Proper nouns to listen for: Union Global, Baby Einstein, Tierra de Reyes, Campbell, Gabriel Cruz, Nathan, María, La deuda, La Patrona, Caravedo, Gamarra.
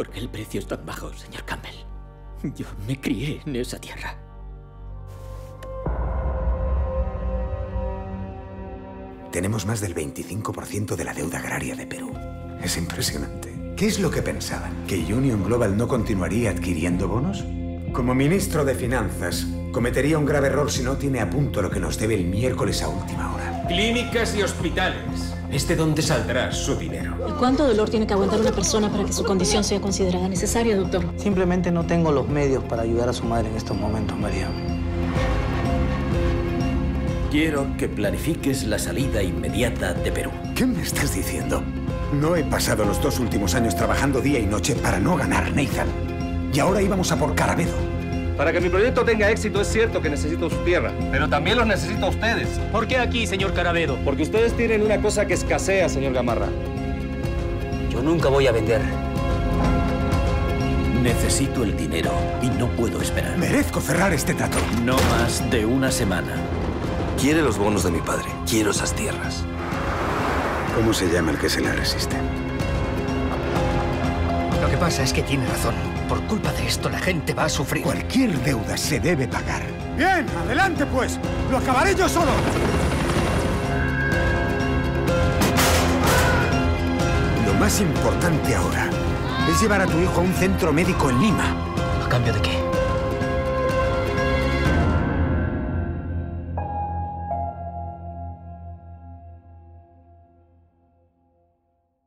¿Por qué el precio es tan bajo, señor Campbell? Yo me crié en esa tierra. Tenemos más del 25% de la deuda agraria de Perú. Es impresionante. ¿Qué es lo que pensaban? ¿Que Union Global no continuaría adquiriendo bonos? Como ministro de Finanzas, cometería un grave error si no tiene a punto lo que nos debe el miércoles a última hora. Clínicas y hospitales. ¿Es de dónde saldrá su dinero? ¿Y cuánto dolor tiene que aguantar una persona para que su condición sea considerada necesaria, doctor? Simplemente no tengo los medios para ayudar a su madre en estos momentos, María. Quiero que planifiques la salida inmediata de Perú. ¿Qué me estás diciendo? No he pasado los 2 últimos años trabajando día y noche para no ganar, Nathan. Y ahora íbamos a por Caravedo. Para que mi proyecto tenga éxito, es cierto que necesito su tierra, pero también los necesito a ustedes. ¿Por qué aquí, señor Caravedo? Porque ustedes tienen una cosa que escasea, señor Gamarra. Yo nunca voy a vender. Necesito el dinero y no puedo esperar. Merezco cerrar este trato. No más de una semana. Quiere los bonos de mi padre. Quiero esas tierras. ¿Cómo se llama el que se la resiste? Lo que pasa es que tiene razón. Por culpa de esto, la gente va a sufrir. Cualquier deuda se debe pagar. Bien, adelante pues. Lo acabaré yo solo. Lo más importante ahora es llevar a tu hijo a un centro médico en Lima. ¿A cambio de qué?